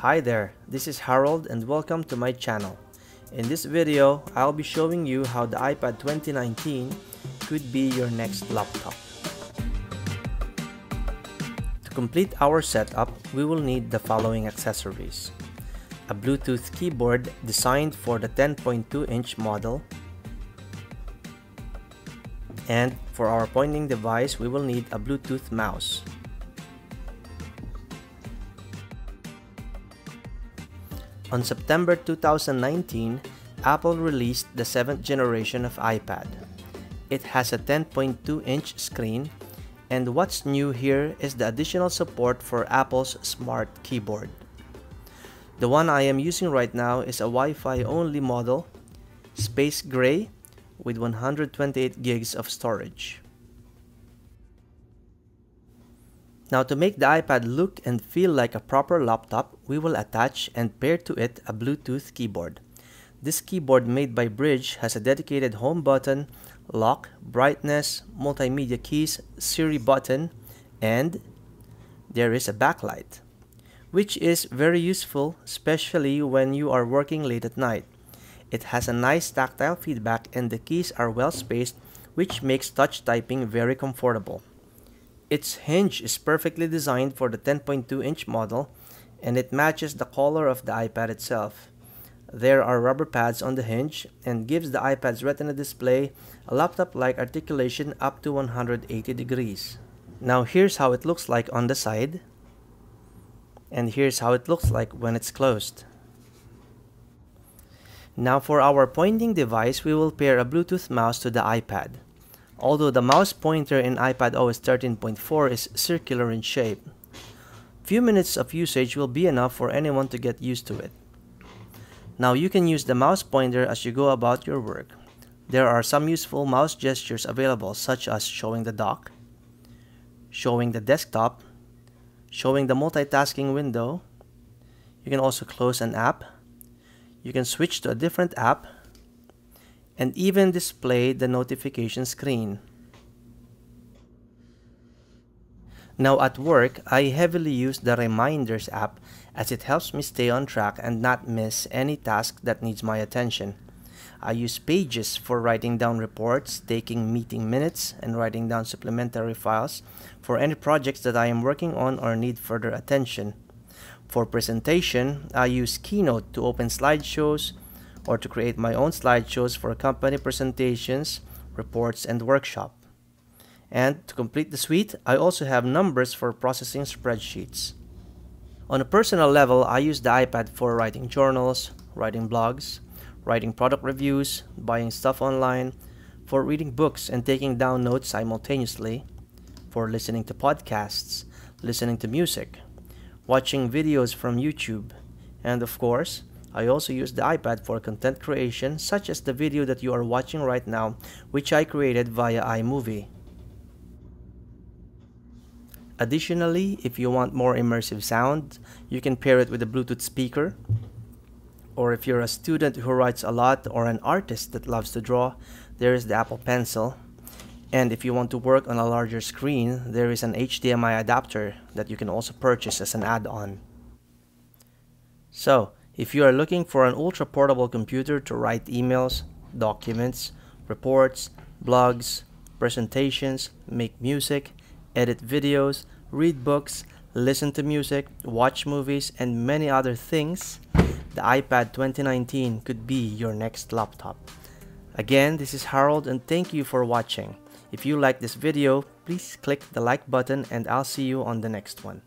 Hi there, this is Harold and welcome to my channel. In this video, I'll be showing you how the iPad 2019 could be your next laptop. To complete our setup, we will need the following accessories: a Bluetooth keyboard designed for the 10.2-inch model, and for our pointing device, we will need a Bluetooth mouse. On September 2019, Apple released the 7th generation of iPad. It has a 10.2-inch screen, and what's new here is the additional support for Apple's Smart Keyboard. The one I am using right now is a Wi-Fi only model, Space Gray, with 128 gigs of storage. Now, to make the iPad look and feel like a proper laptop, we will attach and pair to it a Bluetooth keyboard. This keyboard made by Brydge has a dedicated home button, lock, brightness, multimedia keys, Siri button, and there is a backlight, which is very useful, especially when you are working late at night. It has a nice tactile feedback and the keys are well spaced, which makes touch typing very comfortable. Its hinge is perfectly designed for the 10.2-inch model, and it matches the color of the iPad itself. There are rubber pads on the hinge and gives the iPad's Retina display a laptop-like articulation up to 180 degrees. Now here's how it looks like on the side, and here's how it looks like when it's closed. Now for our pointing device, we will pair a Bluetooth mouse to the iPad. Although the mouse pointer in iPadOS 13.4 is circular in shape, few minutes of usage will be enough for anyone to get used to it. Now you can use the mouse pointer as you go about your work. There are some useful mouse gestures available, such as showing the dock, showing the desktop, showing the multitasking window. You can also close an app. You can switch to a different app, and even display the notification screen. Now at work, I heavily use the Reminders app as it helps me stay on track and not miss any task that needs my attention. I use Pages for writing down reports, taking meeting minutes, and writing down supplementary files for any projects that I am working on or need further attention. For presentation, I use Keynote to open slideshows, or to create my own slideshows for company presentations, reports, and workshop. And to complete the suite, I also have Numbers for processing spreadsheets. On a personal level, I use the iPad for writing journals, writing blogs, writing product reviews, buying stuff online, for reading books and taking down notes simultaneously, for listening to podcasts, listening to music, watching videos from YouTube, and of course, I also use the iPad for content creation, such as the video that you are watching right now, which I created via iMovie. Additionally, if you want more immersive sound, you can pair it with a Bluetooth speaker. Or if you're a student who writes a lot or an artist that loves to draw, there is the Apple Pencil. And if you want to work on a larger screen, there is an HDMI adapter that you can also purchase as an add-on. So, if you are looking for an ultra-portable computer to write emails, documents, reports, blogs, presentations, make music, edit videos, read books, listen to music, watch movies, and many other things, the iPad 2019 could be your next laptop. Again, this is Harold and thank you for watching. If you like this video, please click the like button and I'll see you on the next one.